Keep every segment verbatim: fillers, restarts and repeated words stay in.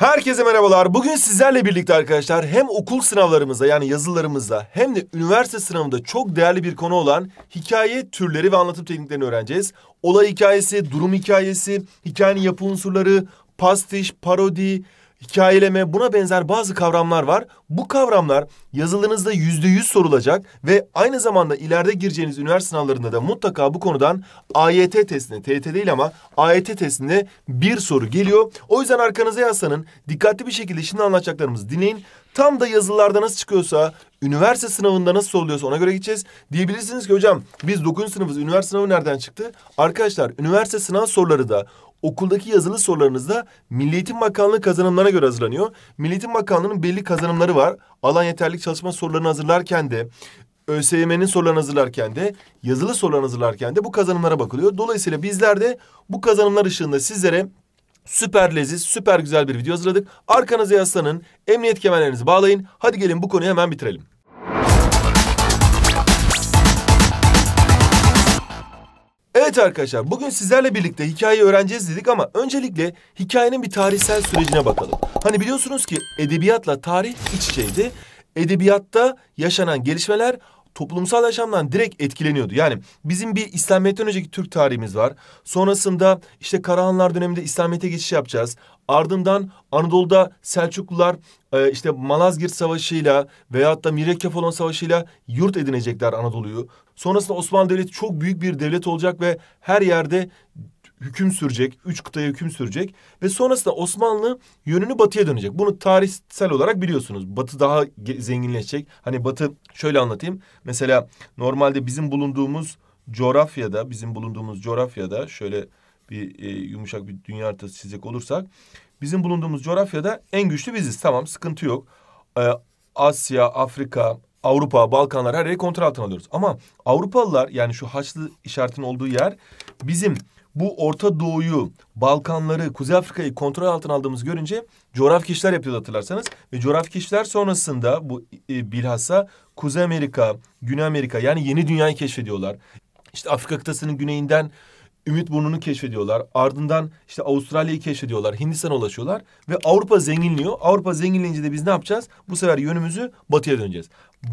Herkese merhabalar. Bugün sizlerle birlikte arkadaşlar hem okul sınavlarımızda yani yazılarımızda hem de üniversite sınavında çok değerli bir konu olan hikaye türleri ve anlatım tekniklerini öğreneceğiz. Olay hikayesi, durum hikayesi, hikayenin yapı unsurları, pastiş, parodi, hikayeleme, buna benzer bazı kavramlar var. Bu kavramlar yazılınızda yüzde yüz sorulacak ve aynı zamanda ileride gireceğiniz üniversite sınavlarında da mutlaka bu konudan A Y T testinde, T Y T değil ama A Y T testinde bir soru geliyor. O yüzden arkanıza yaslanın, dikkatli bir şekilde şimdi anlatacaklarımızı dinleyin. Tam da yazılılarda nasıl çıkıyorsa, üniversite sınavında nasıl soruluyorsa ona göre gideceğiz. Diyebilirsiniz ki hocam biz dokuzuncu sınıfız, üniversite sınavı nereden çıktı? Arkadaşlar üniversite sınav soruları da okuldaki yazılı sorularınızda Milli Eğitim Bakanlığı kazanımlarına göre hazırlanıyor. Milli Eğitim Bakanlığı'nın belli kazanımları var. Alan yeterlilik çalışma sorularını hazırlarken de, ÖSYM'nin sorularını hazırlarken de, yazılı sorularını hazırlarken de bu kazanımlara bakılıyor. Dolayısıyla bizler de bu kazanımlar ışığında sizlere süper leziz, süper güzel bir video hazırladık. Arkanıza yaslanın, emniyet kemerlerinizi bağlayın. Hadi gelin bu konuyu hemen bitirelim. Evet arkadaşlar, bugün sizlerle birlikte hikayeyi öğreneceğiz dedik ama öncelikle hikayenin bir tarihsel sürecine bakalım. Hani biliyorsunuz ki edebiyatla tarih iç içeydi. Edebiyatta yaşanan gelişmeler toplumsal yaşamdan direkt etkileniyordu. Yani bizim bir İslamiyet'ten önceki Türk tarihimiz var. Sonrasında işte Karahanlar döneminde İslamiyet'e geçiş yapacağız. Ardından Anadolu'da Selçuklular işte Malazgirt Savaşı'yla veyahut da Mirekefalon Savaşı'yla yurt edinecekler Anadolu'yu. Sonrasında Osmanlı Devleti çok büyük bir devlet olacak ve her yerde hüküm sürecek, üç kıtaya hüküm sürecek ve sonrasında Osmanlı yönünü batıya dönecek. Bunu tarihsel olarak biliyorsunuz. Batı daha zenginleşecek. Hani batı, şöyle anlatayım. Mesela normalde bizim bulunduğumuz coğrafyada, bizim bulunduğumuz coğrafyada şöyle bir e, yumuşak bir dünya haritası çizecek olursak, bizim bulunduğumuz coğrafyada en güçlü biziz. Tamam, sıkıntı yok. Ee, Asya, Afrika, Avrupa, Balkanlar, her yeri kontrol altına alıyoruz. Ama Avrupalılar, yani şu Haçlı işaretinin olduğu yer, bizim bu Orta Doğu'yu, Balkanları, Kuzey Afrika'yı kontrol altına aldığımızı görünce coğrafi keşifler yapıyordu hatırlarsanız. Ve coğrafi keşifler sonrasında bu e, bilhassa Kuzey Amerika, Güney Amerika, yani yeni dünyayı keşfediyorlar. İşte Afrika kıtasının güneyinden Ümit Burnu'nu keşfediyorlar. Ardından işte Avustralya'yı keşfediyorlar. Hindistan'a ulaşıyorlar. Ve Avrupa zenginliyor. Avrupa zenginleyince de biz ne yapacağız? Bu sefer yönümüzü batıya döneceğiz.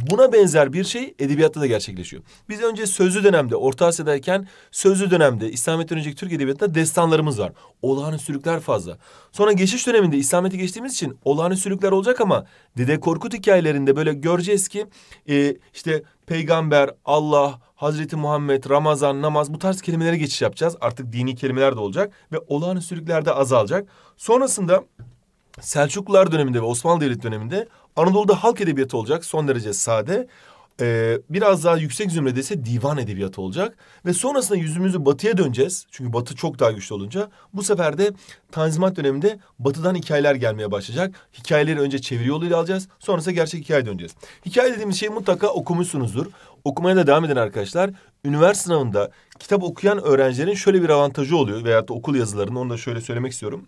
Buna benzer bir şey edebiyatta da gerçekleşiyor. Biz önce sözlü dönemde, Orta Asya'dayken sözlü dönemde, İslamiyet'ten önceki Türk edebiyatında destanlarımız var. Olağanüstülükler fazla. Sonra geçiş döneminde İslamiyet'e geçtiğimiz için olağanüstülükler olacak ama Dede Korkut hikayelerinde böyle göreceğiz ki e, işte peygamber, Allah, Hazreti Muhammed, Ramazan, namaz, bu tarz kelimelere geçiş yapacağız. Artık dini kelimeler de olacak ve olağanüstülükler de azalacak. Sonrasında Selçuklular döneminde ve Osmanlı Devleti döneminde Anadolu'da halk edebiyatı olacak, son derece sade. Ee, biraz daha yüksek zümrede ise divan edebiyatı olacak. Ve sonrasında yüzümüzü batıya döneceğiz. Çünkü batı çok daha güçlü olunca. Bu sefer de Tanzimat döneminde batıdan hikayeler gelmeye başlayacak. Hikayeleri önce çeviri yoluyla alacağız. Sonrasında gerçek hikaye döneceğiz. Hikaye dediğimiz şeyi mutlaka okumuşsunuzdur. Okumaya da devam eden arkadaşlar, üniversite sınavında kitap okuyan öğrencilerin şöyle bir avantajı oluyor. Veyahut da okul yazılarında, onu da şöyle söylemek istiyorum.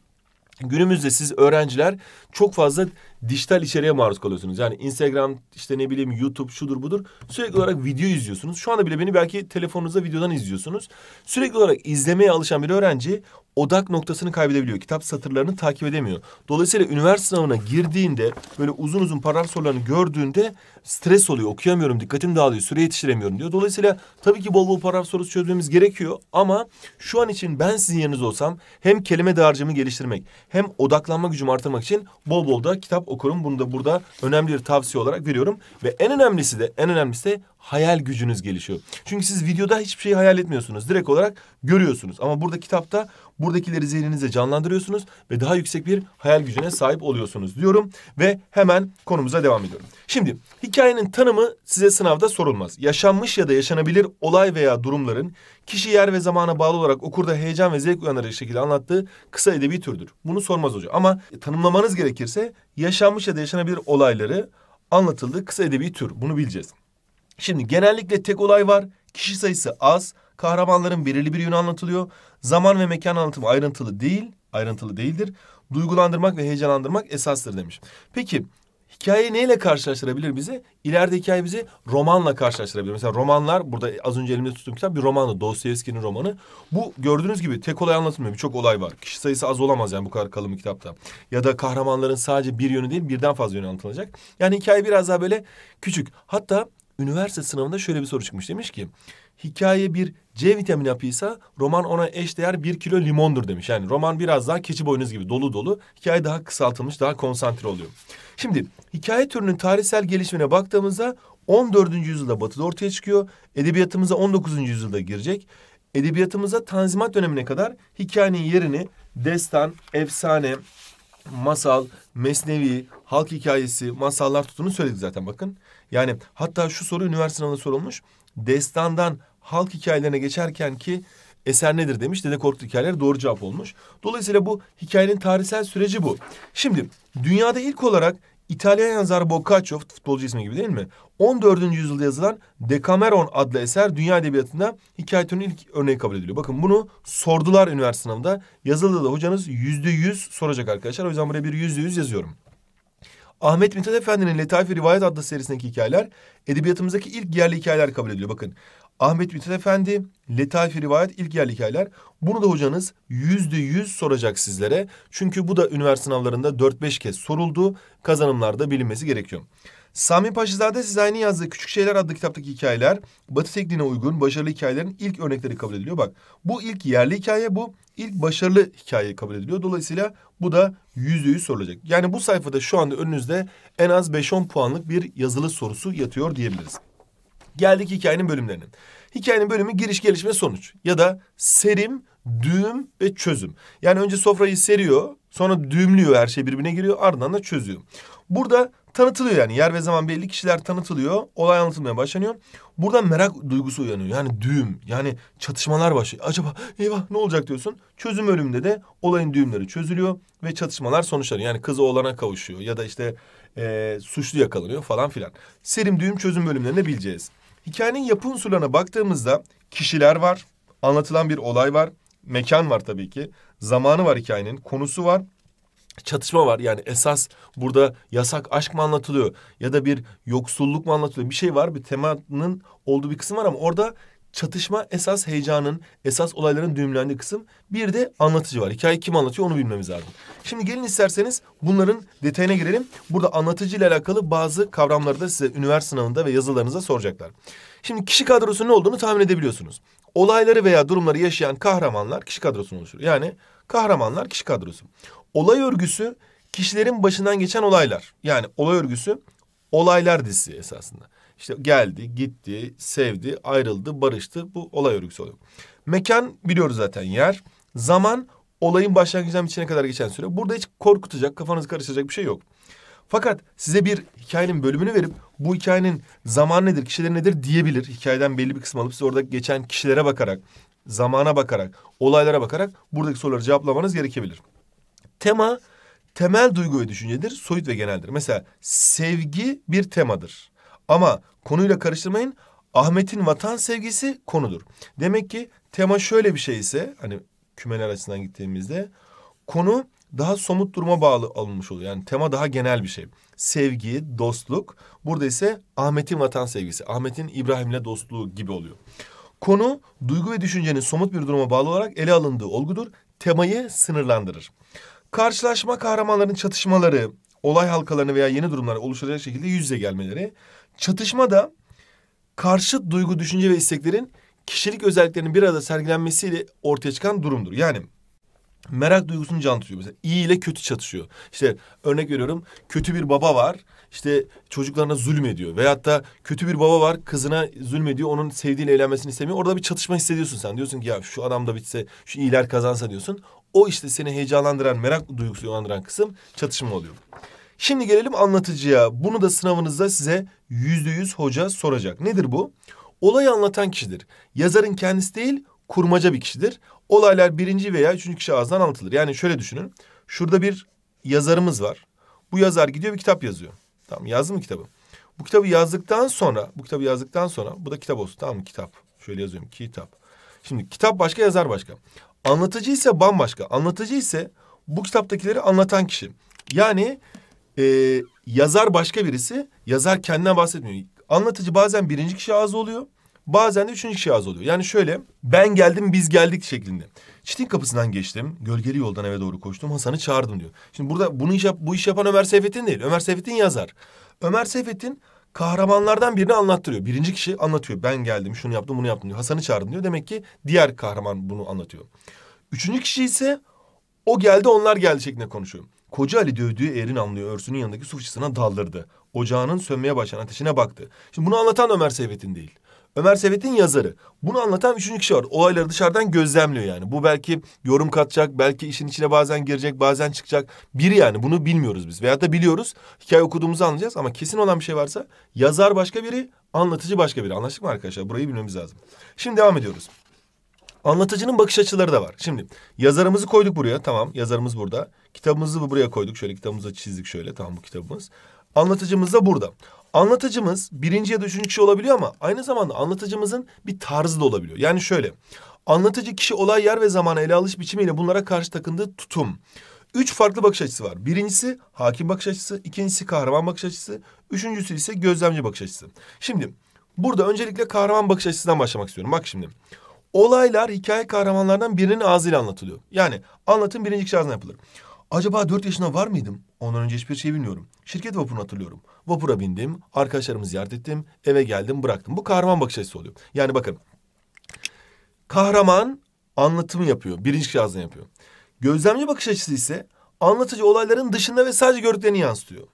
Günümüzde siz öğrenciler çok fazla dijital içeriğe maruz kalıyorsunuz. Yani Instagram, işte ne bileyim YouTube, şudur budur. Sürekli olarak video izliyorsunuz. Şu anda bile beni belki telefonunuzda videodan izliyorsunuz. Sürekli olarak izlemeye alışan bir öğrenci odak noktasını kaybedebiliyor. Kitap satırlarını takip edemiyor. Dolayısıyla üniversite sınavına girdiğinde böyle uzun uzun paragraf sorularını gördüğünde stres oluyor. Okuyamıyorum, dikkatim dağılıyor, süre yetiştiremiyorum diyor. Dolayısıyla tabii ki bol bol paragraf sorusu çözmemiz gerekiyor ama şu an için ben sizin yerinizde olsam hem kelime dağarcığımı geliştirmek hem odaklanma gücümü artırmak için bol bol da kitap okurum. Bunu da burada önemli bir tavsiye olarak veriyorum. Ve en önemlisi de en önemlisi de hayal gücünüz gelişiyor. Çünkü siz videoda hiçbir şeyi hayal etmiyorsunuz. Direkt olarak görüyorsunuz. Ama burada kitapta buradakileri zihninizde canlandırıyorsunuz ve daha yüksek bir hayal gücüne sahip oluyorsunuz diyorum. Ve hemen konumuza devam ediyorum. Şimdi hikayenin tanımı size sınavda sorulmaz. Yaşanmış ya da yaşanabilir olay veya durumların kişi, yer ve zamana bağlı olarak okurda heyecan ve zevk uyandırıcı şekilde anlattığı kısa edebi türdür. Bunu sormaz hoca. Ama tanımlamanız gerekirse yaşanmış ya da yaşanabilir olayları anlatıldığı kısa edebi tür. Bunu bileceğiz. Şimdi genellikle tek olay var, kişi sayısı az, kahramanların belirli bir yönü anlatılıyor. Zaman ve mekan anlatımı ayrıntılı değil, ayrıntılı değildir. Duygulandırmak ve heyecanlandırmak esastır demiş. Peki hikayeyi neyle karşılaştırabilir bizi? İleride hikaye bizi romanla karşılaştırabilir. Mesela romanlar, burada az önce elimde tuttuğum kitap bir romandı. Dostoyevski'nin romanı. Bu gördüğünüz gibi tek olay anlatılmıyor. Birçok olay var. Kişi sayısı az olamaz yani bu kadar kalın bir kitapta. Ya da kahramanların sadece bir yönü değil, birden fazla yönü anlatılacak. Yani hikaye biraz daha böyle küçük. Hatta üniversite sınavında şöyle bir soru çıkmış. Demiş ki hikaye bir C vitamini hapıysa roman ona eşdeğer bir kilo limondur demiş. Yani roman biraz daha keçi boynuz gibi dolu dolu. Hikaye daha kısaltılmış, daha konsantre oluyor. Şimdi hikaye türünün tarihsel gelişimine baktığımızda on dördüncü yüzyılda Batı'da ortaya çıkıyor. Edebiyatımıza on dokuzuncu yüzyılda girecek. Edebiyatımıza Tanzimat dönemine kadar hikayenin yerini destan, efsane, masal, mesnevi, halk hikayesi, masallar tuttuğunu söyledik zaten bakın. Yani hatta şu soru üniversite sınavında sorulmuş. Destandan halk hikayelerine geçerken ki eser nedir demiş. Dede Korkut hikayeleri doğru cevap olmuş. Dolayısıyla bu hikayenin tarihsel süreci bu. Şimdi dünyada ilk olarak İtalyan yazar Boccaccio, futbolcu ismi gibi değil mi? on dördüncü yüzyılda yazılan Decameron adlı eser dünya edebiyatında hikaye türünün ilk örneği kabul ediliyor. Bakın bunu sordular üniversite sınavında. Yazılıda da hocanız yüzde yüz soracak arkadaşlar. O yüzden buraya bir yüzde yüz yazıyorum. Ahmet Mithat Efendi'nin Letaif-i Rivayat adlı serisindeki hikayeler edebiyatımızdaki ilk yerli hikayeler kabul ediliyor. Bakın Ahmet Mithat Efendi, Letaif-i Rivayat ilk yerli hikayeler. Bunu da hocanız yüzde yüz soracak sizlere. Çünkü bu da üniversite sınavlarında dört beş kez soruldu. Kazanımlarda bilinmesi gerekiyor. Sami Paşazade size aynı yazdığı Küçük Şeyler adlı kitaptaki hikayeler Batı tekniğine uygun başarılı hikayelerin ilk örnekleri kabul ediliyor. Bak bu ilk yerli hikaye, bu ilk başarılı hikaye kabul ediliyor. Dolayısıyla bu da yüzde yüz sorulacak. Yani bu sayfada şu anda önünüzde en az beş on puanlık bir yazılı sorusu yatıyor diyebiliriz. Geldik hikayenin bölümlerine. Hikayenin bölümü giriş, gelişme, sonuç ya da serim, düğüm ve çözüm. Yani önce sofrayı seriyor, sonra düğümlüyor, her şey birbirine giriyor, ardından da çözüyor. Burada tanıtılıyor yani yer ve zaman belli, kişiler tanıtılıyor, olay anlatılmaya başlanıyor. Buradan merak duygusu uyanıyor yani düğüm, yani çatışmalar başlıyor. Acaba eyvah ne olacak diyorsun. Çözüm bölümünde de olayın düğümleri çözülüyor ve çatışmalar sonuçlanıyor. Yani kızı oğlana kavuşuyor ya da işte ee, suçlu yakalanıyor falan filan. Serim, düğüm, çözüm bölümlerini bileceğiz. Hikayenin yapı unsurlarına baktığımızda kişiler var, anlatılan bir olay var, mekan var tabii ki, zamanı var hikayenin, konusu var. Çatışma var yani esas burada yasak aşk mı anlatılıyor ya da bir yoksulluk mu anlatılıyor, bir şey var, bir temanın olduğu bir kısım var ama orada çatışma esas heyecanın, esas olayların düğümlendiği kısım, bir de anlatıcı var. Hikaye kim anlatıyor onu bilmemiz lazım. Şimdi gelin isterseniz bunların detayına girelim. Burada anlatıcı ile alakalı bazı kavramları da size üniversite sınavında ve yazılarınıza soracaklar. Şimdi kişi kadrosunun ne olduğunu tahmin edebiliyorsunuz. Olayları veya durumları yaşayan kahramanlar kişi kadrosunu oluşturuyor. Yani kahramanlar kişi kadrosu. Olay örgüsü kişilerin başından geçen olaylar. Yani olay örgüsü olaylar dizisi esasında. İşte geldi, gitti, sevdi, ayrıldı, barıştı. Bu olay örgüsü oluyor. Mekan biliyoruz zaten yer. Zaman olayın başlangıcından bitişine kadar geçen süre. Burada hiç korkutacak, kafanızı karıştıracak bir şey yok. Fakat size bir hikayenin bölümünü verip bu hikayenin zamanı nedir, kişileri nedir diyebilir. Hikayeden belli bir kısmı alıp siz orada geçen kişilere bakarak, zamana bakarak, olaylara bakarak buradaki soruları cevaplamanız gerekebilir. Tema temel duygu ve düşüncedir, soyut ve geneldir. Mesela sevgi bir temadır. Ama konuyla karıştırmayın. Ahmet'in vatan sevgisi konudur. Demek ki tema şöyle bir şey ise, hani kümeler açısından gittiğimizde konu daha somut duruma bağlı alınmış oluyor. Yani tema daha genel bir şey. Sevgi, dostluk. Burada ise Ahmet'in vatan sevgisi, Ahmet'in İbrahim'le dostluğu gibi oluyor. Konu duygu ve düşüncenin somut bir duruma bağlı olarak ele alındığı olgudur. Temayı sınırlandırır. Karşılaşma, kahramanların çatışmaları, olay halkalarını veya yeni durumları oluşturacak şekilde yüz yüze gelmeleri. Çatışma da karşıt duygu, düşünce ve isteklerin kişilik özelliklerinin bir arada sergilenmesiyle ortaya çıkan durumdur. Yani merak duygusunu can tutuyor. Mesela iyi ile kötü çatışıyor. İşte örnek veriyorum, kötü bir baba var, işte çocuklarına zulmediyor. Veyahut da kötü bir baba var, kızına zulmediyor, onun sevdiğiyle eğlenmesini istemiyor. Orada bir çatışma hissediyorsun sen. Diyorsun ki ya şu adam da bitse, şu iyiler kazansa diyorsun. O işte seni heyecanlandıran, merak duygusu uyandıran kısım çatışma oluyor. Şimdi gelelim anlatıcıya. Bunu da sınavınızda size yüzde yüz hoca soracak. Nedir bu? Olayı anlatan kişidir. Yazarın kendisi değil, kurmaca bir kişidir. Olaylar birinci veya üçüncü kişi ağızdan anlatılır. Yani şöyle düşünün. Şurada bir yazarımız var. Bu yazar gidiyor bir kitap yazıyor. Tamam, yazdı mı kitabı? Bu kitabı yazdıktan sonra, bu kitabı yazdıktan sonra, bu da kitap olsun, tamam mı? Kitap. Şöyle yazıyorum, kitap. Şimdi kitap başka, yazar başka. Anlatıcı ise bambaşka. Anlatıcı ise bu kitaptakileri anlatan kişi. Yani e, yazar başka birisi, yazar kendinden bahsetmiyor. Anlatıcı bazen birinci kişi ağzı oluyor, bazen de üçüncü kişi ağzı oluyor. Yani şöyle, ben geldim biz geldik şeklinde. Çitin kapısından geçtim, gölgeli yoldan eve doğru koştum, Hasan'ı çağırdım diyor. Şimdi burada bunu iş yap, bu iş yapan Ömer Seyfettin değil, Ömer Seyfettin yazar. Ömer Seyfettin kahramanlardan birini anlattırıyor. Birinci kişi anlatıyor, ben geldim, şunu yaptım, bunu yaptım diyor, Hasan'ı çağırdım diyor. Demek ki diğer kahraman bunu anlatıyor. Üçüncü kişi ise o geldi onlar geldi şeklinde konuşuyor. Koca Ali dövdüğü erin anlıyor, örsünün yanındaki su fıçısına daldırdı. Ocağının sönmeye başlayan ateşine baktı. Şimdi bunu anlatan Ömer Seyfettin değil. Ömer Seyfettin yazarı. Bunu anlatan üçüncü kişi var. Olayları dışarıdan gözlemliyor yani. Bu belki yorum katacak, belki işin içine bazen girecek, bazen çıkacak. Biri yani, bunu bilmiyoruz biz. Veyahut da biliyoruz, hikaye okuduğumuzu anlayacağız ama kesin olan bir şey varsa yazar başka biri, anlatıcı başka biri. Anlaştık mı arkadaşlar? Burayı bilmemiz lazım. Şimdi devam ediyoruz. Anlatıcının bakış açıları da var. Şimdi yazarımızı koyduk buraya. Tamam, yazarımız burada. Kitabımızı buraya koyduk. Şöyle kitabımızı çizdik şöyle. Tamam, bu kitabımız. Anlatıcımız da burada. Anlatıcımız birinci ya da üçüncü kişi olabiliyor ama aynı zamanda anlatıcımızın bir tarzı da olabiliyor. Yani şöyle, anlatıcı kişi olay, yer ve zamana ele alış biçimiyle bunlara karşı takındığı tutum. Üç farklı bakış açısı var. Birincisi hakim bakış açısı, ikincisi kahraman bakış açısı, üçüncüsü ise gözlemci bakış açısı. Şimdi burada öncelikle kahraman bakış açısından başlamak istiyorum. Bak şimdi, olaylar hikaye kahramanlardan birinin ağzıyla anlatılıyor. Yani anlatım birinci kişi ağzına yapılır. Acaba dört yaşına var mıydım? Ondan önce hiçbir şey bilmiyorum. Şirket vapurunu hatırlıyorum. Vapura bindim, arkadaşlarımı ziyaret ettim, eve geldim, bıraktım. Bu kahraman bakış açısı oluyor. Yani bakın, kahraman anlatımı yapıyor, birinci kişi ağzına yapıyor. Gözlemci bakış açısı ise anlatıcı olayların dışında ve sadece gördüklerini yansıtıyor.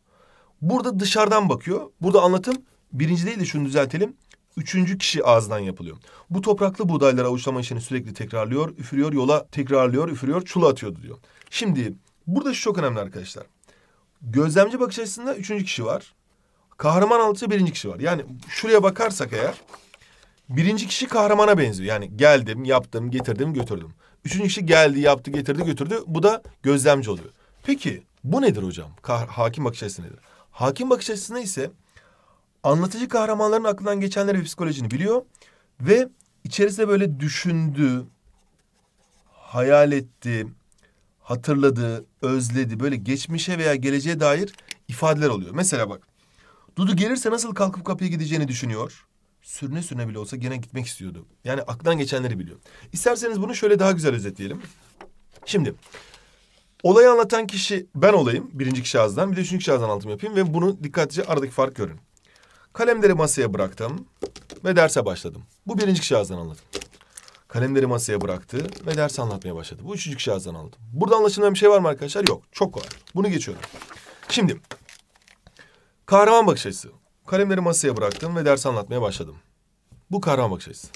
Burada dışarıdan bakıyor. Burada anlatım birinci değil de şunu düzeltelim, üçüncü kişi ağızdan yapılıyor. Bu topraklı buğdaylara avuçlama işini sürekli tekrarlıyor, üfürüyor, yola tekrarlıyor, üfürüyor, çula atıyordu diyor. Şimdi burada şu çok önemli arkadaşlar. Gözlemci bakış açısında üçüncü kişi var. Kahraman anlatıcı birinci kişi var. Yani şuraya bakarsak eğer, birinci kişi kahramana benziyor. Yani geldim, yaptım, getirdim, götürdüm. Üçüncü kişi geldi, yaptı, getirdi, götürdü. Bu da gözlemci oluyor. Peki bu nedir hocam? Kah- hakim bakış açısı nedir? Hakim bakış açısında ise anlatıcı kahramanların aklından geçenleri ve psikolojisini biliyor. Ve içerisinde böyle düşündü, hayal etti, hatırladı, özledi, böyle geçmişe veya geleceğe dair ifadeler oluyor. Mesela bak, Dudu gelirse nasıl kalkıp kapıya gideceğini düşünüyor. Sürüne sürüne bile olsa gene gitmek istiyordu. Yani aklından geçenleri biliyor. İsterseniz bunu şöyle daha güzel özetleyelim. Şimdi olayı anlatan kişi ben olayım. Birinci kişi ağızdan, bir de üçüncü kişi ağızdan anlatım yapayım ve bunu dikkatlice aradaki fark görün. Kalemleri masaya bıraktım ve derse başladım. Bu birinci kişi ağızdan anlatım. Kalemleri masaya bıraktı ve ders anlatmaya başladı. Bu üçüncü kişi ağızdan anladım. Burada anlaşılmayan bir şey var mı arkadaşlar? Yok. Çok var. Bunu geçiyorum. Şimdi kahraman bakış açısı. Kalemleri masaya bıraktım ve ders anlatmaya başladım. Bu kahraman bakış açısı.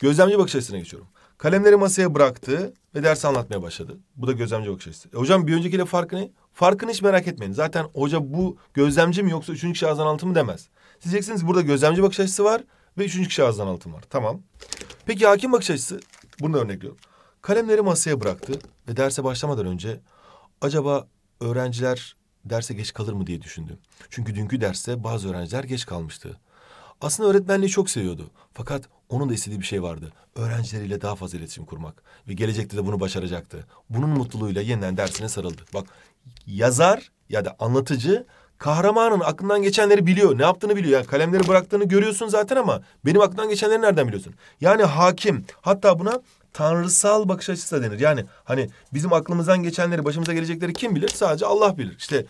Gözlemci bakış açısına geçiyorum. Kalemleri masaya bıraktı ve ders anlatmaya başladı. Bu da gözlemci bakış açısı. E hocam bir öncekiyle farkı ne? Farkını hiç merak etmeyin. Zaten hoca bu gözlemci mi yoksa üçüncü kişi ağızdan anlatımı demez. Siz diyeceksiniz burada gözlemci bakış açısı var ve üçüncü kişi ağızdan anlatım var. Tamam. Peki hakim bakış açısı, bunu da örnekliyorum. Kalemleri masaya bıraktı ve derse başlamadan önce acaba öğrenciler derse geç kalır mı diye düşündü. Çünkü dünkü derste bazı öğrenciler geç kalmıştı. Aslında öğretmenliği çok seviyordu. Fakat onun da istediği bir şey vardı. Öğrencileriyle daha fazla iletişim kurmak ve gelecekte de bunu başaracaktı. Bunun mutluluğuyla yeniden dersine sarıldı. Bak, yazar ya da anlatıcı kahramanın aklından geçenleri biliyor. Ne yaptığını biliyor. Yani kalemleri bıraktığını görüyorsun zaten ama benim aklımdan geçenleri nereden biliyorsun? Yani hakim. Hatta buna tanrısal bakış açısı da denir. Yani hani bizim aklımızdan geçenleri, başımıza gelecekleri kim bilir? Sadece Allah bilir. İşte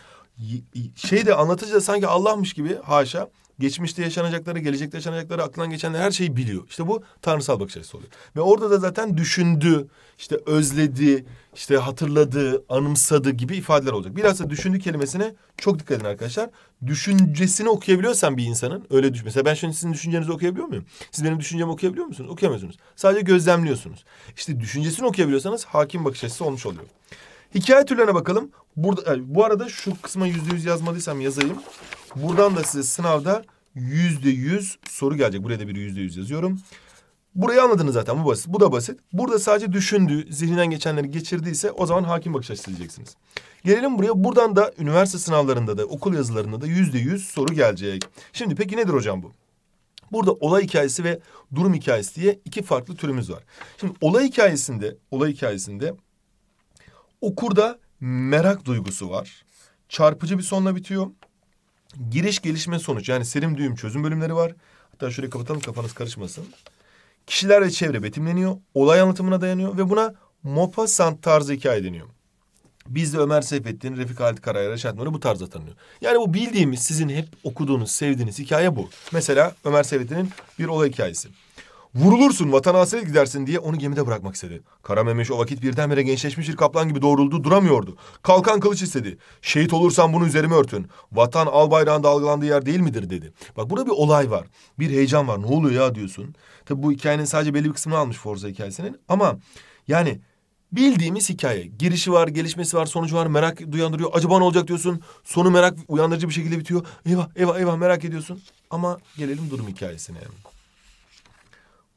şey de, anlatıcı da sanki Allah'mış gibi, haşa, geçmişte yaşanacakları, gelecekte yaşanacakları, aklından geçenleri, her şeyi biliyor. İşte bu tanrısal bakış açısı oluyor. Ve orada da zaten düşündü, işte özledi, işte hatırladı, anımsadı gibi ifadeler olacak. Biraz da düşündü kelimesine çok dikkat edin arkadaşlar. Düşüncesini okuyabiliyorsan bir insanın, öyle düşün. Mesela ben şimdi sizin düşüncenizi okuyabiliyor muyum? Siz benim düşüncemi okuyabiliyor musunuz? Okuyamıyorsunuz. Sadece gözlemliyorsunuz. İşte düşüncesini okuyabiliyorsanız hakim bakış açısı olmuş oluyor. Hikaye türlerine bakalım. Burada, bu arada şu kısma yüzde yüz yazmadıysam yazayım. Buradan da size sınavda yüzde yüz soru gelecek. Buraya da bir yüzde yüz yazıyorum. Burayı anladınız zaten. Bu basit. Bu da basit. Burada sadece düşündüğü, zihninden geçenleri geçirdiyse o zaman hakim bakış açısı diyeceksiniz. Gelelim buraya. Buradan da üniversite sınavlarında da, okul yazılarında da yüzde yüz soru gelecek. Şimdi peki nedir hocam bu? Burada olay hikayesi ve durum hikayesi diye iki farklı türümüz var. Şimdi olay hikayesinde, olay hikayesinde okurda merak duygusu var. Çarpıcı bir sonla bitiyor. Giriş, gelişme, sonuç. Yani serim, düğüm, çözüm bölümleri var. Hatta şöyle kapatalım, kafanız karışmasın. Kişiler ve çevre betimleniyor. Olay anlatımına dayanıyor ve buna Mopassant tarzı hikaye deniyor. Bizde Ömer Seyfettin, Refik Halit Karay, Reşat Nuri bu tarzda tanınıyor. Yani bu bildiğimiz, sizin hep okuduğunuz, sevdiğiniz hikaye bu. Mesela Ömer Seyfettin'in bir olay hikayesi. Vurulursun, vatana hasret gidersin diye onu gemide bırakmak istedi. Kara Memiş o vakit birdenbire gençleşmiş bir kaplan gibi doğruldu, duramıyordu. Kalkan kılıç istedi. Şehit olursan bunu üzerime örtün. Vatan al bayrağın dalgalandığı yer değil midir dedi. Bak, burada bir olay var. Bir heyecan var. Ne oluyor ya diyorsun. Tabi bu hikayenin sadece belli bir kısmını almış Forza hikayesinin. Ama yani bildiğimiz hikaye. Girişi var, gelişmesi var, sonucu var. Merak uyandırıyor. Acaba ne olacak diyorsun. Sonu merak uyandırıcı bir şekilde bitiyor. Eyvah eyvah eyvah merak ediyorsun. Ama gelelim durum hikayesine.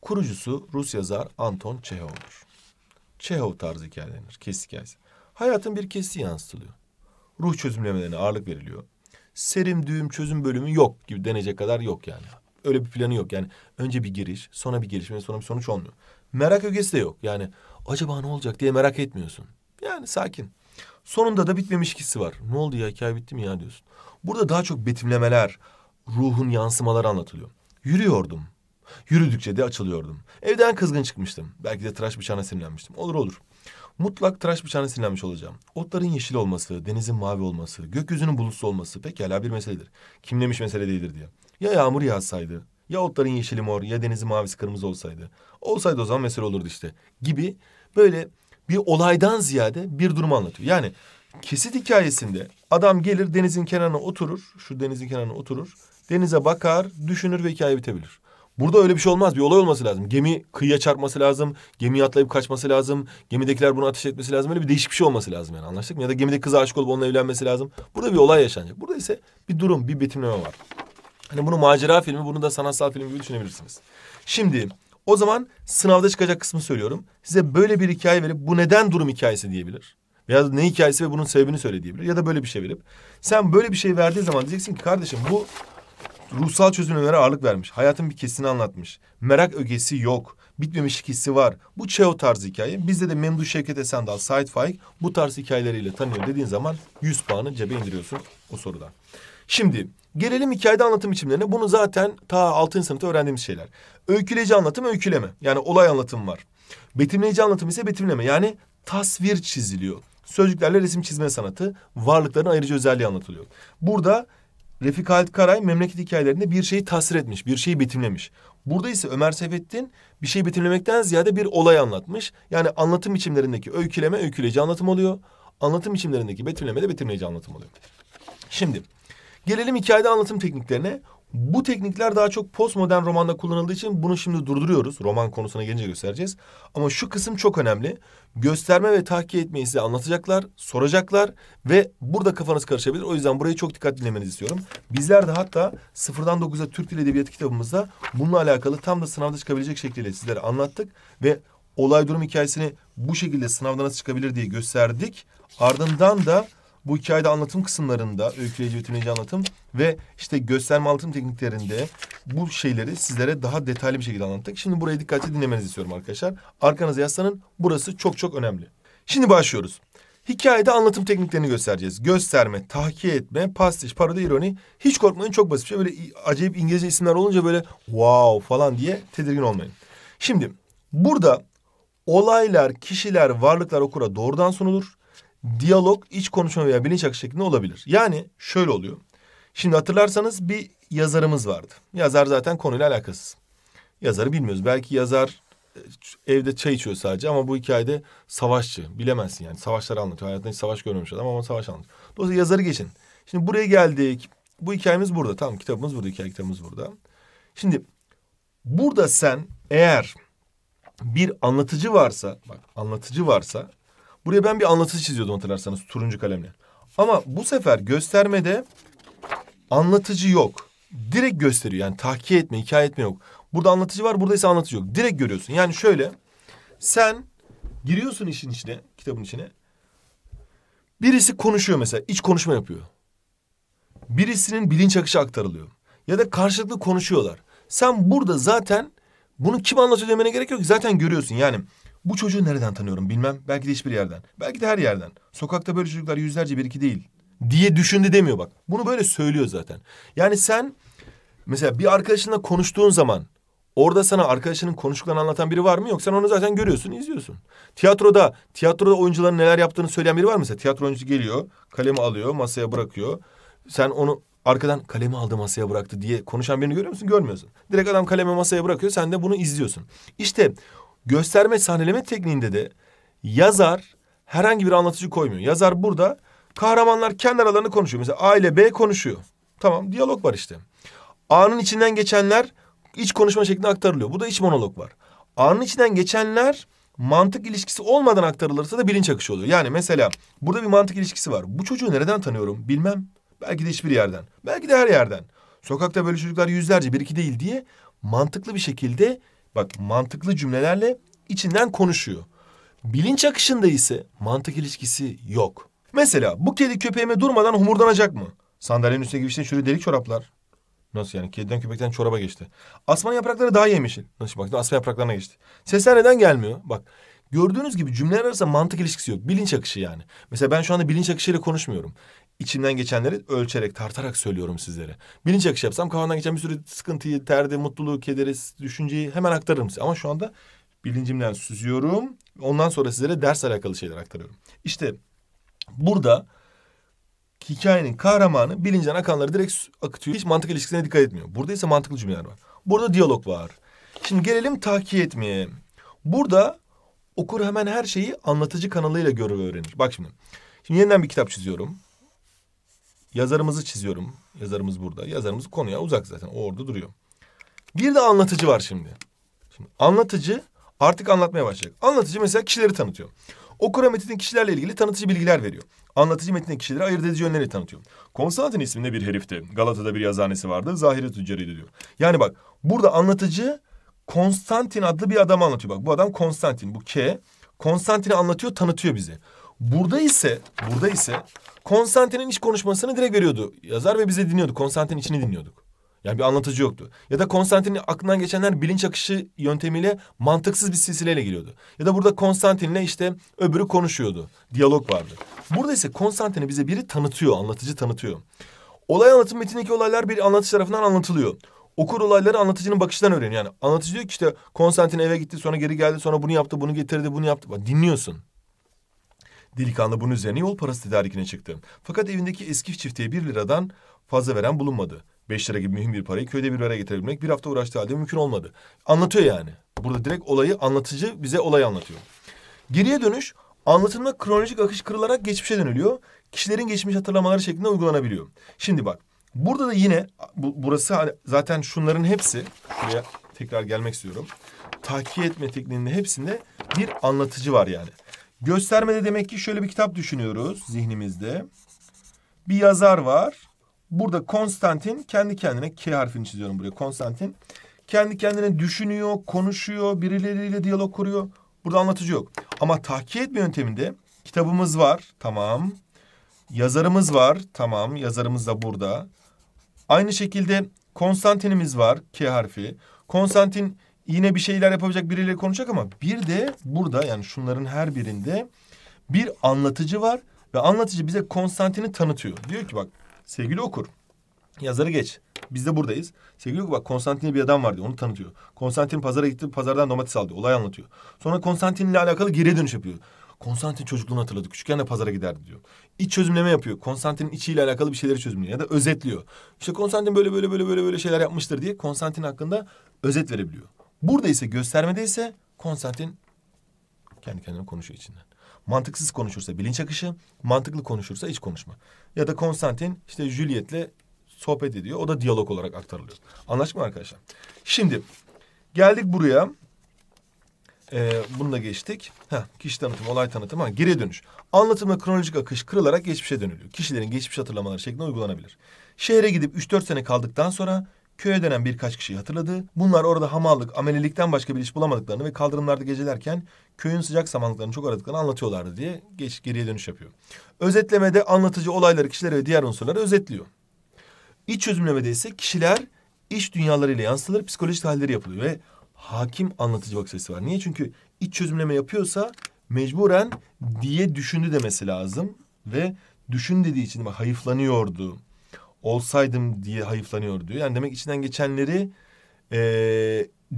Kurucusu Rus yazar Anton Çehov'dur. Çehov tarzı hikaye denir. Kes hikayesi. Hayatın bir kesiti yansıtılıyor. Ruh çözümlemelerine ağırlık veriliyor. Serim, düğüm, çözüm bölümü yok gibi denecek kadar yok yani. Öyle bir planı yok yani. Önce bir giriş, sonra bir gelişme, sonra bir sonuç olmuyor. Merak ögesi de yok. Yani acaba ne olacak diye merak etmiyorsun. Yani sakin. Sonunda da bitmemiş hissi var. Ne oldu ya, hikaye bitti mi ya diyorsun. Burada daha çok betimlemeler, ruhun yansımaları anlatılıyor. Yürüyordum. Yürüdükçe de açılıyordum. Evden kızgın çıkmıştım. Belki de tıraş bıçağına sinirlenmiştim. Olur olur. Mutlak tıraş bıçağına sinirlenmiş olacağım. Otların yeşil olması, denizin mavi olması, gökyüzünün bulutsuz olması pekala bir meseledir. Kim demiş mesele değildir diye. Ya yağmur yağsaydı, ya otların yeşili mor, ya denizin mavisi kırmızı olsaydı. Olsaydı o zaman mesele olurdu işte gibi böyle bir olaydan ziyade bir durumu anlatıyor. Yani kesit hikayesinde adam gelir denizin kenarına oturur, şu denizin kenarına oturur, denize bakar, düşünür ve hikaye bitebilir. Burada öyle bir şey olmaz. Bir olay olması lazım. Gemi kıyıya çarpması lazım. Gemiyi atlayıp kaçması lazım. Gemidekiler bunu ateş etmesi lazım. Öyle bir değişik bir şey olması lazım yani. Anlaştık mı? Ya da gemideki kıza aşık olup onunla evlenmesi lazım. Burada bir olay yaşanacak. Burada ise bir durum, bir betimleme var. Hani bunu macera filmi, bunu da sanatsal film gibi düşünebilirsiniz. Şimdi o zaman sınavda çıkacak kısmı söylüyorum. Size böyle bir hikaye verip bu neden durum hikayesi diyebilir. Veya ne hikayesi ve bunun sebebini söyle diyebilir. Ya da böyle bir şey verip. Sen böyle bir şey verdiği zaman diyeceksin ki kardeşim bu ruhsal çözümlere ağırlık vermiş. Hayatın bir kesini anlatmış. Merak ögesi yok. Bitmemişlik hissi var. Bu Çehov tarzı hikaye. Bizde de Memduh Şevket Esendal, Sait Faik bu tarz hikayeleriyle tanıyor dediğin zaman yüz puanı cebe indiriyorsun o soruda. Şimdi gelelim hikayede anlatım biçimlerine. Bunu zaten ta altıncı sınıfta öğrendiğimiz şeyler. Öyküleyici anlatım, öyküleme. Yani olay anlatım var. Betimleyici anlatım ise betimleme. Yani tasvir çiziliyor. Sözcüklerle resim çizme sanatı, varlıkların ayrıca özelliği anlatılıyor. Burada Refik Halit Karay memleket hikayelerinde bir şeyi tasvir etmiş, bir şeyi betimlemiş. Burada ise Ömer Seyfettin bir şeyi betimlemekten ziyade bir olay anlatmış. Yani anlatım biçimlerindeki öyküleme öyküleyici anlatım oluyor. Anlatım biçimlerindeki betimleme de betimleyici anlatım oluyor. Şimdi gelelim hikayede anlatım tekniklerine. Bu teknikler daha çok postmodern romanda kullanıldığı için bunu şimdi durduruyoruz. Roman konusuna gelince göstereceğiz. Ama şu kısım çok önemli. Gösterme ve tahkik etmeyi size anlatacaklar, soracaklar ve burada kafanız karışabilir. O yüzden burayı çok dikkat dinlemenizi istiyorum. Bizler de hatta sıfırdan dokuza Türk Dil Edebiyatı kitabımızda bununla alakalı tam da sınavda çıkabilecek şekliyle sizlere anlattık. Ve olay durum hikayesini bu şekilde sınavda nasıl çıkabilir diye gösterdik. Ardından da bu hikayede anlatım kısımlarında, öyküleyici, betimleyici anlatım ve işte gösterme anlatım tekniklerinde bu şeyleri sizlere daha detaylı bir şekilde anlattık. Şimdi burayı dikkatli dinlemenizi istiyorum arkadaşlar. Arkanıza yaslanın. Burası çok çok önemli. Şimdi başlıyoruz. Hikayede anlatım tekniklerini göstereceğiz. Gösterme, tahkik etme, pastiş, parodi, ironi. Hiç korkmayın, çok basit bir şey. Böyle acayip İngilizce isimler olunca böyle wow falan diye tedirgin olmayın. Şimdi burada olaylar, kişiler, varlıklar okura doğrudan sunulur. Diyalog, iç konuşma veya bilinç akışı şeklinde olabilir. Yani şöyle oluyor. Şimdi hatırlarsanız bir yazarımız vardı. Yazar zaten konuyla alakasız. Yazarı bilmiyoruz. Belki yazar evde çay içiyor sadece ama bu hikayede savaşçı. Bilemezsin yani. Savaşları anlatıyor. Hayatında hiç savaş görmemiş adam ama savaş anlatıyor. Dolayısıyla yazarı geçin. Şimdi buraya geldik. Bu hikayemiz burada. Tamam, kitabımız burada. Hikaye kitabımız burada. Şimdi burada sen eğer bir anlatıcı varsa, bak anlatıcı varsa... Buraya ben bir anlatıcı çiziyordum hatırlarsanız turuncu kalemle. Ama bu sefer göstermede anlatıcı yok. Direkt gösteriyor yani tahkik etme, hikaye etme yok. Burada anlatıcı var, burada ise anlatıcı yok. Direkt görüyorsun. Yani şöyle sen giriyorsun işin içine, kitabın içine. Birisi konuşuyor mesela, iç konuşma yapıyor. Birisinin bilinç akışı aktarılıyor. Ya da karşılıklı konuşuyorlar. Sen burada zaten bunu kim anlatıyor demene gerek yok. Zaten görüyorsun yani. Bu çocuğu nereden tanıyorum bilmem. Belki de hiçbir yerden. Belki de her yerden. Sokakta böyle çocuklar yüzlerce bir iki değil. diye düşündü demiyor bak. Bunu böyle söylüyor zaten. Yani sen mesela bir arkadaşınla konuştuğun zaman orada sana arkadaşının konuştuklarını anlatan biri var mı? Yok, sen onu zaten görüyorsun, izliyorsun. Tiyatroda, tiyatroda oyuncuların neler yaptığını söyleyen biri var mı? Mesela tiyatro oyuncusu geliyor, kalemi alıyor, masaya bırakıyor. Sen onu arkadan kalemi aldı masaya bıraktı diye konuşan birini görüyor musun? Görmüyorsun. Direkt adam kalemi masaya bırakıyor, sen de bunu izliyorsun. İşte gösterme sahneleme tekniğinde de yazar herhangi bir anlatıcı koymuyor. Yazar burada kahramanlar kendi aralarını konuşuyor. Mesela A ile B konuşuyor. Tamam, diyalog var işte. A'nın içinden geçenler iç konuşma şeklinde aktarılıyor. Burada iç monolog var. A'nın içinden geçenler mantık ilişkisi olmadan aktarılırsa da bilinç akışı oluyor. Yani mesela burada bir mantık ilişkisi var. Bu çocuğu nereden tanıyorum bilmem. Belki de hiçbir yerden. Belki de her yerden. Sokakta böyle çocuklar yüzlerce, bir iki değil diye mantıklı bir şekilde, bak, mantıklı cümlelerle içinden konuşuyor. Bilinç akışında ise mantık ilişkisi yok. Mesela bu kedi köpeğime durmadan homurdanacak mı? Sandalyenin üstüne girişten şöyle delik çoraplar. Nasıl yani? Kediden köpekten çoraba geçti. Asman yaprakları daha yemişin. Nasıl baktın? Asman yapraklarına geçti. Sesler neden gelmiyor? Bak, gördüğünüz gibi cümleler arasında mantık ilişkisi yok. Bilinç akışı yani. Mesela ben şu anda bilinç akışıyla konuşmuyorum. İçimden geçenleri ölçerek, tartarak söylüyorum sizlere. Bilinç akışı yapsam kafandan geçen bir sürü sıkıntıyı, derdi, mutluluğu, kederi, düşünceyi hemen aktarırım size. Ama şu anda bilincimden süzüyorum. Ondan sonra sizlere dersle alakalı şeyler aktarıyorum. İşte burada hikayenin kahramanı bilincden akanları direkt akıtıyor. Hiç mantık ilişkisine dikkat etmiyor. Burada ise mantıklı cümleler var. Burada diyalog var. Şimdi gelelim tahkiye etmeye. Burada okur hemen her şeyi anlatıcı kanalıyla görür ve öğrenir. Bak şimdi. Şimdi yeniden bir kitap çiziyorum. Yazarımızı çiziyorum. Yazarımız burada. Yazarımız konuya uzak zaten. O orada duruyor. Bir de anlatıcı var şimdi. Şimdi anlatıcı artık anlatmaya başlayacak. Anlatıcı mesela kişileri tanıtıyor. Okura metnin kişilerle ilgili tanıtıcı bilgiler veriyor. Anlatıcı metnin kişileri ayırt edici yönleri tanıtıyor. Konstantin isminde bir herifti. Galata'da bir yazıhanesi vardı. Zahire tüccarıydı diyor. Yani bak, burada anlatıcı Konstantin adlı bir adamı anlatıyor. Bak, bu adam Konstantin. Bu K. Konstantin'i anlatıyor, tanıtıyor bize. Burada ise, burada ise Konstantin'in iç konuşmasını direkt veriyordu yazar ve bize dinliyorduk. Konstantin'in içini dinliyorduk. Yani bir anlatıcı yoktu. Ya da Konstantin'in aklından geçenler bilinç akışı yöntemiyle mantıksız bir silsileyle geliyordu. Ya da burada Konstantin'le işte öbürü konuşuyordu. Diyalog vardı. Burada ise Konstantin'i bize biri tanıtıyor, anlatıcı tanıtıyor. Olay anlatım metnindeki olaylar bir anlatıcı tarafından anlatılıyor. Okur olayları anlatıcının bakışından öğreniyor. Yani anlatıcı diyor ki işte Konstantin eve gitti, sonra geri geldi, sonra bunu yaptı, bunu getirdi, bunu yaptı. Bak, dinliyorsun. Delikanlı bunun üzerine yol parası tedarikine çıktı. Fakat evindeki eski çifteye bir liradan fazla veren bulunmadı. Beş lira gibi mühim bir parayı köyde bir araya getirebilmek bir hafta uğraştığı halde mümkün olmadı. Anlatıyor yani. Burada direkt olayı anlatıcı bize olayı anlatıyor. Geriye dönüş, anlatımda kronolojik akış kırılarak geçmişe dönülüyor. Kişilerin geçmiş hatırlamaları şeklinde uygulanabiliyor. Şimdi bak, burada da yine bu, burası zaten şunların hepsi. Şuraya tekrar gelmek istiyorum. Tahkiye etme tekniğinin hepsinde bir anlatıcı var yani. Göstermede demek ki şöyle bir kitap düşünüyoruz zihnimizde. Bir yazar var. Burada Konstantin kendi kendine, K harfini çiziyorum buraya, Konstantin kendi kendine düşünüyor, konuşuyor, birileriyle diyalog kuruyor. Burada anlatıcı yok. Ama tahkiye etme yönteminde kitabımız var, tamam. Yazarımız var, tamam. Yazarımız da burada. Aynı şekilde Konstantin'imiz var, K harfi. Konstantin yine bir şeyler yapabilecek, birileri konuşacak ama bir de burada, yani şunların her birinde bir anlatıcı var ve anlatıcı bize Konstantin'i tanıtıyor. Diyor ki bak, sevgili okur, yazarı geç, biz de buradayız. Sevgili okur, bak Konstantin'e bir adam var diyor, onu tanıtıyor. Konstantin pazara gitti, pazardan domates aldı, olay anlatıyor. Sonra Konstantin'le alakalı geri dönüş yapıyor. Konstantin çocukluğunu hatırladı, küçükken de pazara giderdi diyor. İç çözümleme yapıyor, Konstantin'in içiyle alakalı bir şeyleri çözümlüyor ya da özetliyor. İşte Konstantin böyle böyle böyle böyle böyle şeyler yapmıştır diye Konstantin hakkında özet verebiliyor. Burada ise, göstermede ise Konstantin kendi kendine konuşuyor içinden. Mantıksız konuşursa bilinç akışı, mantıklı konuşursa iç konuşma. Ya da Konstantin işte Juliet'le sohbet ediyor. O da diyalog olarak aktarılıyor. Anlaştık mı arkadaşlar? Şimdi geldik buraya. Ee, bunu da geçtik. Heh, kişi tanıtımı, olay tanıtımı. Ha, geriye dönüş. Anlatımda kronolojik akış kırılarak geçmişe dönülüyor. Kişilerin geçmiş hatırlamaları şeklinde uygulanabilir. Şehre gidip üç dört sene kaldıktan sonra köye dönen birkaç kişiyi hatırladı. Bunlar orada hamallık, amelilikten başka bir iş bulamadıklarını ve kaldırımlarda gecelerken köyün sıcak samanlıklarını çok aradıklarını anlatıyorlardı diye geç, geriye dönüş yapıyor. Özetlemede anlatıcı olayları, kişileri ve diğer unsurları özetliyor. İç çözümlemede ise kişiler iç dünyalarıyla yansıtılır, psikolojik halleri yapılıyor ve hakim anlatıcı bakış açısı var. Niye? Çünkü iç çözümleme yapıyorsa mecburen diye düşündü demesi lazım ve düşün dediği için bak hayıflanıyordu. Olsaydım diye hayıflanıyor diyor. Yani demek içinden geçenleri e,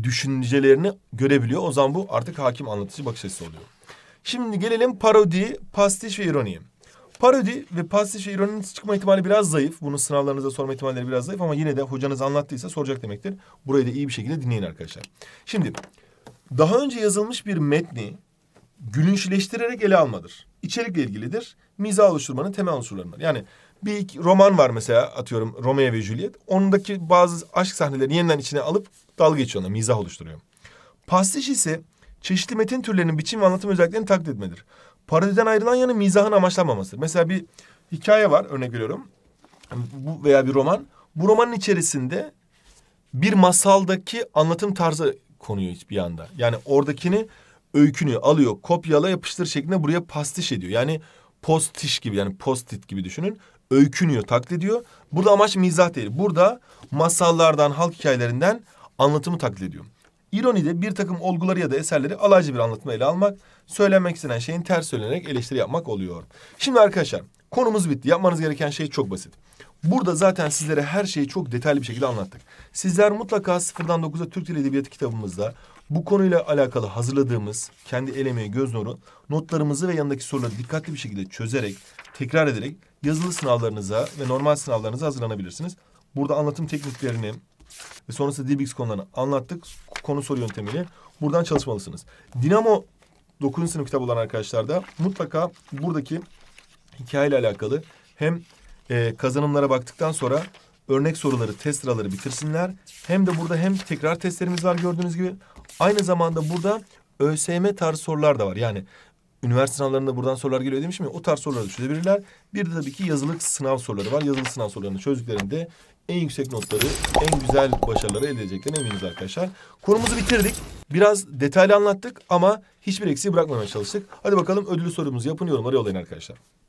düşüncelerini görebiliyor. O zaman bu artık hakim anlatıcı bakış açısı oluyor. Şimdi gelelim parodi, pastiş ve ironiye. Parodi ve pastiş ve ironinin çıkma ihtimali biraz zayıf. Bunu sınavlarınızda sorma ihtimalleri biraz zayıf ama yine de hocanız anlattıysa soracak demektir. Burayı da iyi bir şekilde dinleyin arkadaşlar. Şimdi daha önce yazılmış bir metni gülünçleştirerek ele almadır. İçerikle ilgilidir. Mizah oluşturmanın temel unsurlarından. Yani bir roman var mesela, atıyorum Romeo ve Juliet. Ondaki bazı aşk sahnelerini yeniden içine alıp dalga geçiyor, ona mizah oluşturuyor. Pastiş ise çeşitli metin türlerinin biçim ve anlatım özelliklerini taklit etmedir. Parodiden ayrılan yanı mizahın amaçlanmamasıdır. Mesela bir hikaye var, örnek veriyorum. Bu veya bir roman. Bu romanın içerisinde bir masaldaki anlatım tarzı konuyor bir anda. Yani oradakini öykünü alıyor, kopyala yapıştır şeklinde buraya pastiş ediyor. Yani postiş gibi, yani postit gibi düşünün. Öykünüyor, taklit ediyor. Burada amaç mizah değil. Burada masallardan, halk hikayelerinden anlatımı taklit ediyor. İronide bir takım olguları ya da eserleri alaycı bir anlatma ele almak, söylenmek istenen şeyin ters söylenerek eleştiri yapmak oluyor. Şimdi arkadaşlar konumuz bitti. Yapmanız gereken şey çok basit. Burada zaten sizlere her şeyi çok detaylı bir şekilde anlattık. Sizler mutlaka sıfırdan dokuza Türk Dili Edebiyatı kitabımızda bu konuyla alakalı hazırladığımız kendi el emeği, göz nuru notlarımızı ve yanındaki soruları dikkatli bir şekilde çözerek, tekrar ederek yazılı sınavlarınıza ve normal sınavlarınıza hazırlanabilirsiniz. Burada anlatım tekniklerini ve sonrasında dil bilgisi konularını anlattık. Konu soru yöntemiyle buradan çalışmalısınız. Dinamo dokuzuncu sınıf kitabı olan arkadaşlar da mutlaka buradaki hikayeyle alakalı hem e, kazanımlara baktıktan sonra örnek soruları, test sıraları bitirsinler. Hem de burada hem tekrar testlerimiz var gördüğünüz gibi. Aynı zamanda burada ÖSYM tarzı sorular da var. Yani üniversite sınavlarında buradan sorular geliyor demiştim ya, o tarz soruları çözebilirler. Bir de tabii ki yazılı sınav soruları var. Yazılı sınav sorularını çözdüklerinde en yüksek notları, en güzel başarıları elde edeceklerine eminiz arkadaşlar. Konumuzu bitirdik. Biraz detaylı anlattık ama hiçbir eksiği bırakmamaya çalıştık. Hadi bakalım ödüllü sorumuzu yapın, yorumları yollayın arkadaşlar.